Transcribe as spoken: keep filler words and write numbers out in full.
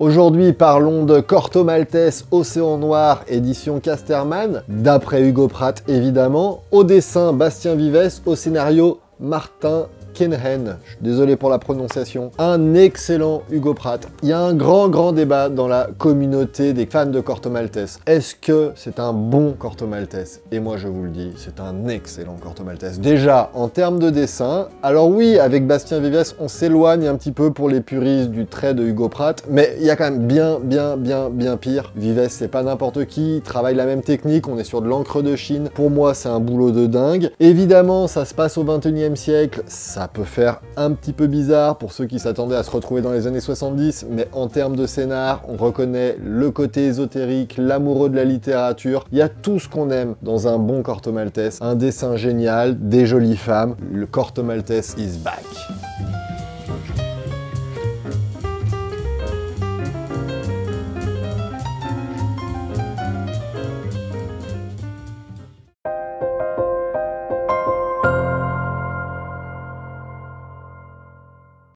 Aujourd'hui, parlons de Corto Maltese, Océan Noir, édition Casterman, d'après Hugo Pratt évidemment, au dessin Bastien Vivès, au scénario Martin Quenehen. Je suis désolé pour la prononciation. Un excellent Hugo Pratt. Il y a un grand, grand débat dans la communauté des fans de Corto Maltese. Est-ce que c'est un bon Corto Maltese? Et moi, je vous le dis, c'est un excellent Corto Maltese. Déjà, en termes de dessin, alors oui, avec Bastien Vivès, on s'éloigne un petit peu pour les puristes du trait de Hugo Pratt, mais il y a quand même bien, bien, bien, bien pire. Vivès, c'est pas n'importe qui, il travaille la même technique, on est sur de l'encre de Chine. Pour moi, c'est un boulot de dingue. Évidemment, ça se passe au vingt et unième siècle, ça peut faire un petit peu bizarre pour ceux qui s'attendaient à se retrouver dans les années soixante-dix, mais en termes de scénar, on reconnaît le côté ésotérique, l'amoureux de la littérature, il y a tout ce qu'on aime dans un bon Corto Maltese, un dessin génial, des jolies femmes, le Corto Maltese is back.